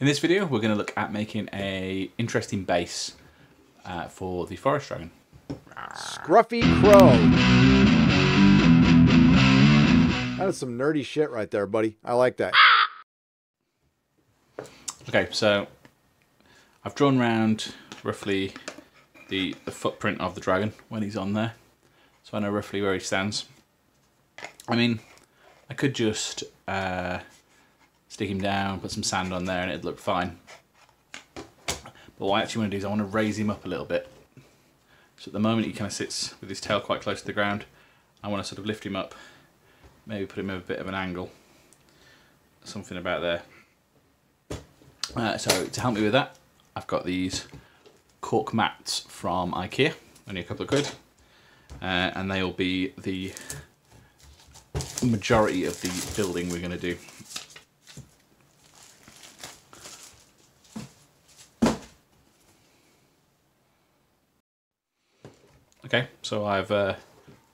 In this video, we're going to look at making an interesting base for the forest dragon. Scruffy Crow. That is some nerdy shit right there, buddy. I like that. Okay, so I've drawn around roughly the footprint of the dragon when he's on there. So I know roughly where he stands. I mean, I could just... stick him down, put some sand on there and it'd look fine. But what I actually want to do is I want to raise him up a little bit. So at the moment he kind of sits with his tail quite close to the ground. I want to sort of lift him up, maybe put him at a bit of an angle. Something about there. So to help me with that, I've got these cork mats from IKEA, only a couple of quid. And they'll be the majority of the building we're going to do. Okay, so I've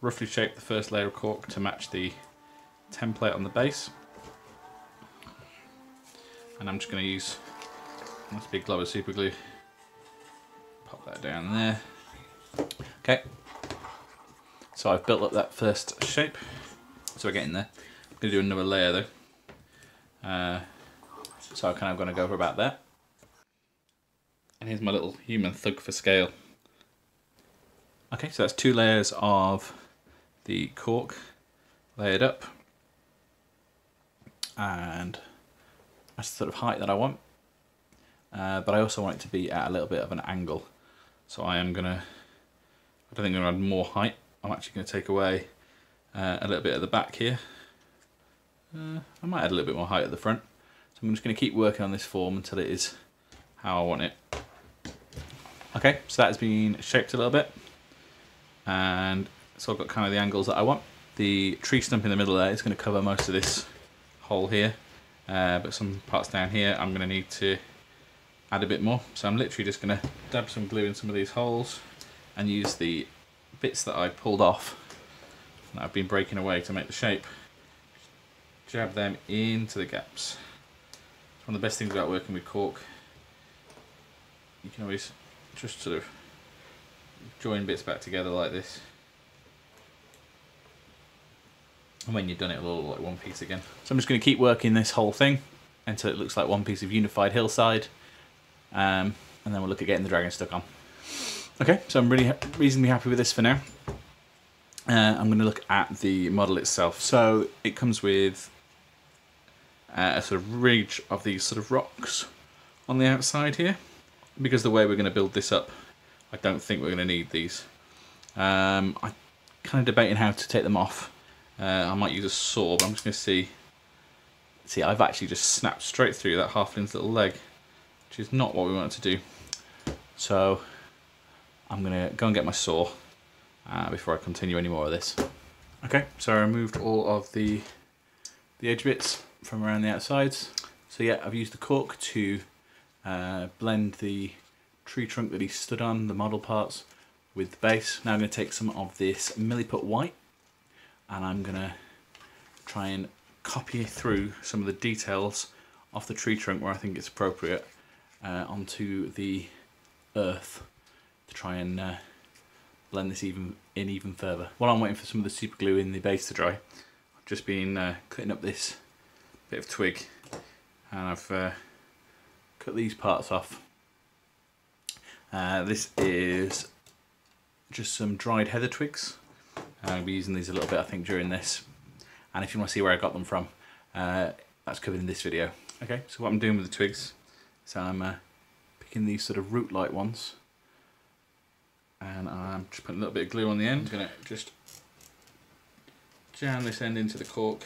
roughly shaped the first layer of cork to match the template on the base. And I'm just going to use this big glob of super glue. Pop that down there. Okay, so I've built up that first shape. So we're getting there. I'm going to do another layer though. So I'm kind of going to go for about there. And here's my little human thug for scale. Okay, so that's two layers of the cork layered up, and that's the sort of height that I want, but I also want it to be at a little bit of an angle, so I don't think I'm going to add more height. I'm actually going to take away a little bit at the back here. I might add a little bit more height at the front, so I'm just going to keep working on this form until it is how I want it. Okay, so that has been shaped a little bit. And so I've got kind of the angles that I want. The tree stump in the middle there is going to cover most of this hole here, but some parts down here I'm going to need to add a bit more. So I'm literally just going to dab some glue in some of these holes and use the bits that I pulled off that I've been breaking away to make the shape. Jab them into the gaps. It's one of the best things about working with cork. You can always just sort of join bits back together like this, and when you're done it will all look like one piece again. So I'm just going to keep working this whole thing until it looks like one piece of unified hillside, and then we'll look at getting the dragon stuck on. Okay, so I'm really reasonably happy with this for now. I'm going to look at the model itself. So it comes with a sort of ridge of these sort of rocks on the outside here, because the way we're going to build this up, I don't think we're going to need these. I'm kind of debating how to take them off. I might use a saw, but I'm just going to see. See, I've actually just snapped straight through that halfling's little leg, which is not what we wanted to do. So I'm going to go and get my saw before I continue any more of this. Okay, so I removed all of the edge bits from around the outsides. So yeah, I've used the cork to blend the tree trunk that he stood on, the model parts, with the base. Now I'm going to take some of this Milliput white and I'm going to try and copy through some of the details off the tree trunk where I think it's appropriate onto the earth to try and blend this even further. While I'm waiting for some of the super glue in the base to dry, I've just been cutting up this bit of twig and I've cut these parts off. This is just some dried heather twigs. I'll be using these a little bit, I think, during this. And if you want to see where I got them from, that's covered in this video. Okay, so what I'm doing with the twigs is I'm picking these sort of root-like ones. And I'm just putting a little bit of glue on the end. I'm going to just jam this end into the cork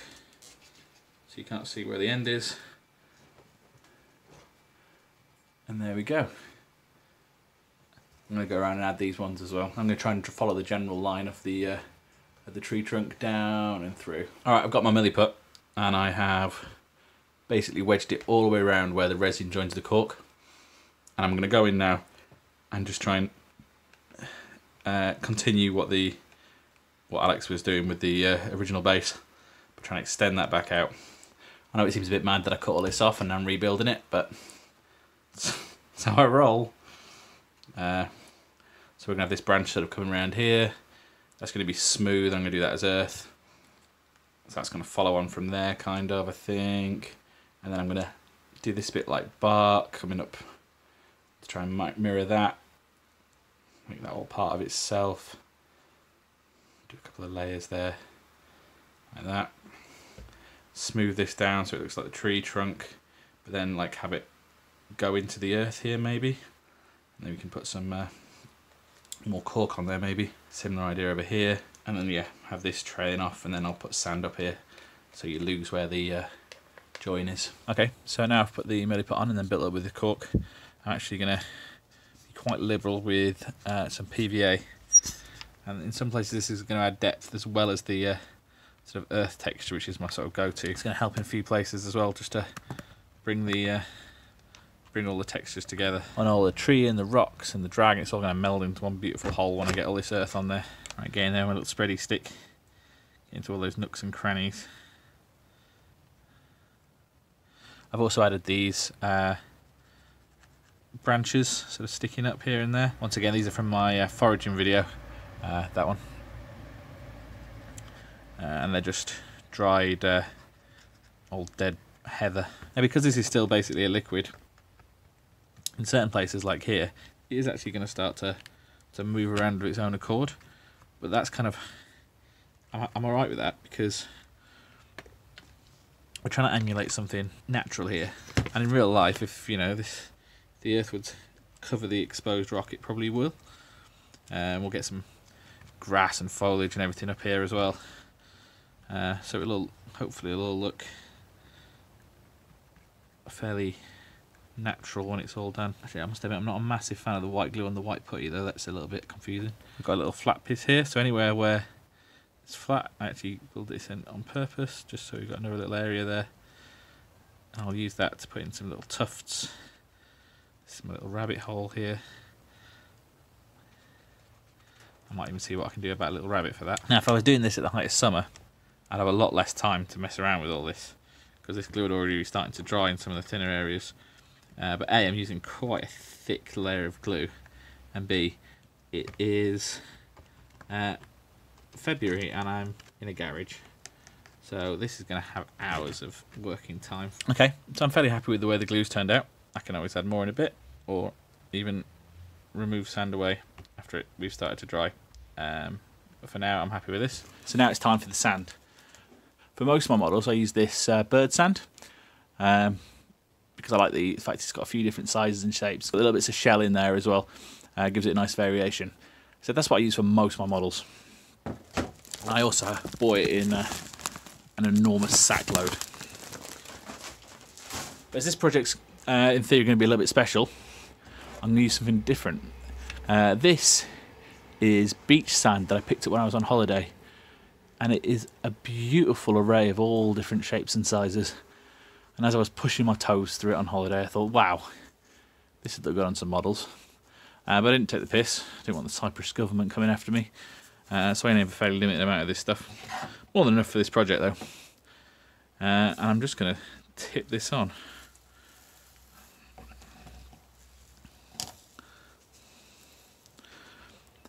so you can't see where the end is. And there we go. I'm going to go around and add these ones as well. I'm going to try and follow the general line of the tree trunk down and through. Alright, I've got my Milliput and I have basically wedged it all the way around where the resin joins the cork. And I'm going to go in now and just try and continue what Alex was doing with the original base. But trying to extend that back out. I know it seems a bit mad that I cut all this off and I'm rebuilding it, but That's how I roll. So we're gonna have this branch sort of coming around here. That's gonna be smooth. I'm gonna do that as earth. So that's gonna follow on from there, kind of, I think. And then I'm gonna do this bit like bark coming up to try and mirror that. Make that all part of itself. Do a couple of layers there, like that. Smooth this down so it looks like the tree trunk, but then like have it go into the earth here maybe. And then we can put some more cork on there maybe. Similar idea over here. And then yeah, have this trailing off, and then I'll put sand up here so you lose where the join is. Okay, so now I've put the Milliput on and then built up with the cork. I'm actually gonna be quite liberal with some PVA. And in some places this is gonna add depth as well as the sort of earth texture, which is my sort of go-to. It's gonna help in a few places as well, just to bring the bring all the textures together. On all the tree and the rocks and the dragon, it's all gonna meld into one beautiful whole when I get all this earth on there. Right, get in there with a little spready stick, get into all those nooks and crannies. I've also added these branches sort of sticking up here and there. Once again, these are from my foraging video, that one. And they're just dried old dead heather. Now because this is still basically a liquid, in certain places like here, it is actually going to start to move around of its own accord. But that's kind of, I'm alright with that because we're trying to emulate something natural here. And in real life, if you know this, the earth would cover the exposed rock, it probably will. And we'll get some grass and foliage and everything up here as well. So it'll hopefully it'll look fairly natural when it's all done. Actually, I must admit I'm not a massive fan of the white glue on the white putty though. That's a little bit confusing. We've got a little flat piece here, so anywhere where it's flat, I actually build this in on purpose, just so we've got another little area there. And I'll use that to put in some little tufts. This is my little rabbit hole here. I might even see what I can do about a little rabbit for that. Now, if I was doing this at the height of summer, I'd have a lot less time to mess around with all this, because this glue would already be starting to dry in some of the thinner areas. But A, I'm using quite a thick layer of glue, and B, it is February and I'm in a garage, so this is going to have hours of working time. Okay, so I'm fairly happy with the way the glue's turned out. I can always add more in a bit, or even remove sand away after we've started to dry. But for now, I'm happy with this. So now it's time for the sand. For most of my models, I use this bird sand because I like the fact it's got a few different sizes and shapes. Got little bits of shell in there as well, gives it a nice variation. So that's what I use for most of my models. I also bought it in an enormous sack load. But as this project's in theory going to be a little bit special, I'm going to use something different. This is beach sand that I picked up when I was on holiday, and it is a beautiful array of all different shapes and sizes. And as I was pushing my toes through it on holiday, I thought, wow, this would look good on some models. But I didn't take the piss. I didn't want the Cyprus government coming after me. So I only have a fairly limited amount of this stuff. More than enough for this project though. And I'm just going to tip this on.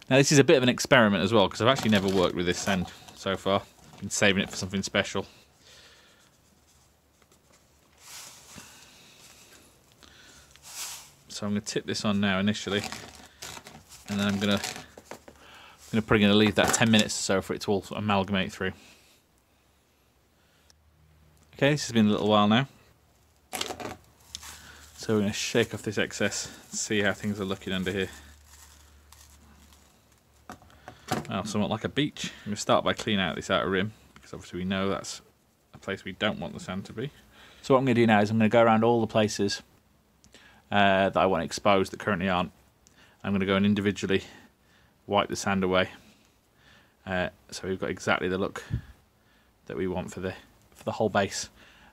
Now this is a bit of an experiment as well, because I've actually never worked with this sand so far. I've been saving it for something special. So I'm going to tip this on now initially, and then I'm probably going to leave that 10 minutes or so for it to all amalgamate through. Okay, this has been a little while now. So we're going to shake off this excess and see how things are looking under here. Well, somewhat like a beach. I'm going to start by cleaning out this outer rim, because obviously we know that's a place we don't want the sand to be. So what I'm going to do now is I'm going to go around all the places that I want exposed that currently aren't. I'm going to go and individually wipe the sand away, so we've got exactly the look that we want for the whole base,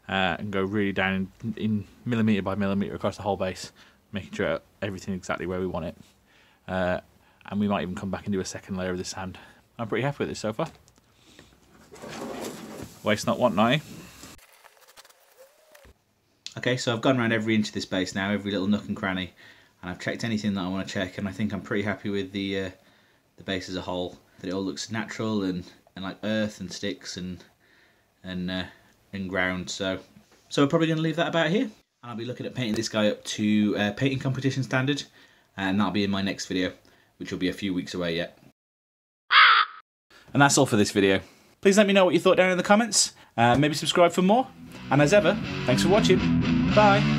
and go really down in millimetre by millimetre across the whole base, making sure everything exactly where we want it. And we might even come back and do a second layer of the sand. I'm pretty happy with this so far. Waste not, want not. Okay, so I've gone around every inch of this base now, every little nook and cranny, and I've checked anything that I want to check, and I think I'm pretty happy with the base as a whole. That it all looks natural and like earth and sticks and ground. So we're probably going to leave that about here. And I'll be looking at painting this guy up to painting competition standard, and that'll be in my next video, which will be a few weeks away yet. And that's all for this video. Please let me know what you thought down in the comments. Maybe subscribe for more. And as ever, thanks for watching. Bye.